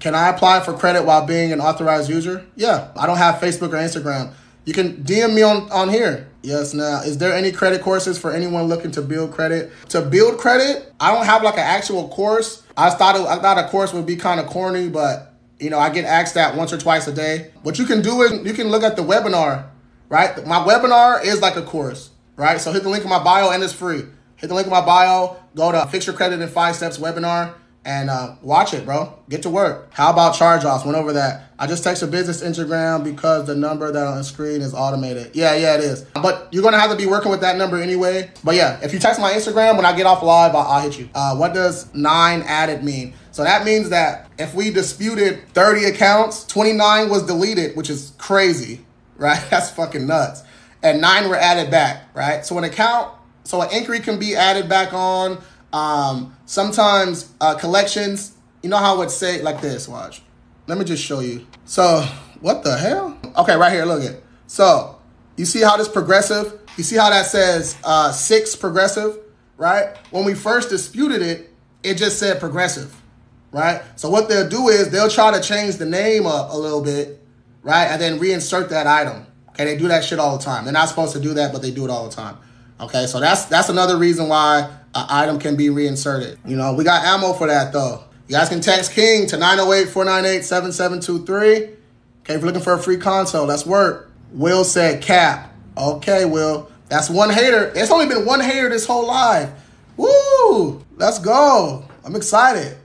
Can I apply for credit while being an authorized user? Yeah, I don't have Facebook or Instagram. You can DM me on here. Yes, now, is there any credit courses for anyone looking to build credit? To build credit, I don't have like an actual course. I thought a course would be kind of corny, but you know, I get asked that once or twice a day. What you can do is you can look at the webinar, right? My webinar is like a course, right? So hit the link in my bio and it's free. Hit the link in my bio, go to Fix Your Credit in 5 Steps webinar. And watch it, bro. Get to work. How about charge-offs? Went over that. I just texted business Instagram because the number that on the screen is automated. Yeah, it is. But you're going to have to be working with that number anyway. But yeah, if you text my Instagram, when I get off live, I'll hit you. What does 9 added mean? So that means that if we disputed 30 accounts, 29 was deleted, which is crazy, right? That's fucking nuts. And 9 were added back, right? So an inquiry can be added back on. Sometimes collections, you know how it say like this, watch. Let me just show you. So what the hell? Okay, right here, look at it. So you see how this progressive, you see how that says 6 progressive, right? When we first disputed it, it just said progressive, right? So what they'll do is they'll try to change the name up a little bit, right? And then reinsert that item. Okay, they do that shit all the time. They're not supposed to do that, but they do it all the time. Okay, so that's another reason why an item can be reinserted. You know, we got ammo for that, though. You guys can text King to 908-498-7723. Okay, if you're looking for a free console, let's work. Will said cap. Okay, Will. That's one hater. There's only been one hater this whole live. Woo! Let's go. I'm excited.